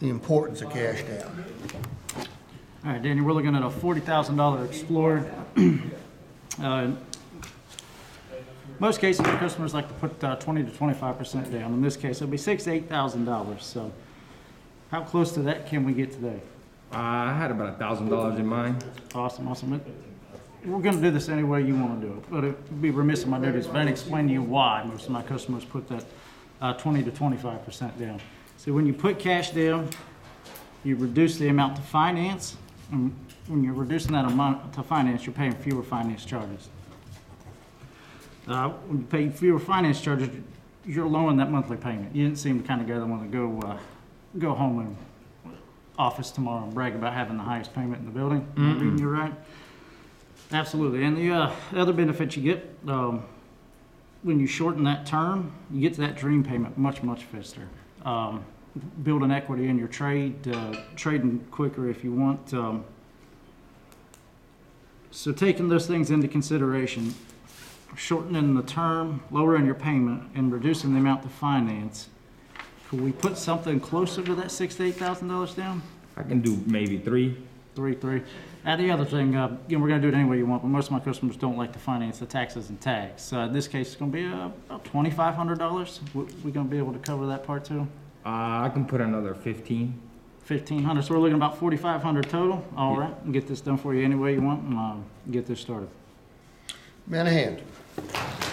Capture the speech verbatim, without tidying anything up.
the importance of cash down. All right, Danny, we're looking at a forty thousand dollar Explorer. uh, most cases, the customers like to put uh, twenty to twenty-five percent down. In this case, it'll be six to eight thousand dollars. So, how close to that can we get today? Uh, I had about a thousand dollars in mind. Awesome, awesome. It, we're going to do this any way you want to do it, but it would be remiss of my duties if I didn't explain to you why most of my customers put that uh, twenty to twenty-five percent down. So, when you put cash down, you reduce the amount to finance, and when you're reducing that amount to finance, you're paying fewer finance charges. Uh, when you pay fewer finance charges, you're lowering that monthly payment. You didn't seem to kind of go, want to go, uh, go home and office tomorrow and brag about having the highest payment in the building. Mm-hmm. You're right. Absolutely. And the uh, other benefit you get, um, when you shorten that term, you get to that dream payment much, much faster. Um, building equity in your trade, uh, trading quicker if you want. Um, so taking those things into consideration, shortening the term, lowering your payment, and reducing the amount to finance, could we put something closer to that six to eight thousand dollars down? I can do maybe three. Three, three. And the other thing, uh, you know, we're going to do it any way you want, but most of my customers don't like to finance the taxes and tags. Uh, in this case, it's going to be uh, about twenty-five hundred dollars. We're going to be able to cover that part too. Uh, I can put another fifteen. Fifteen hundred. So we're looking about forty-five hundred total. All yeah. right, and get this done for you any way you want, and uh, get this started. Man of hand.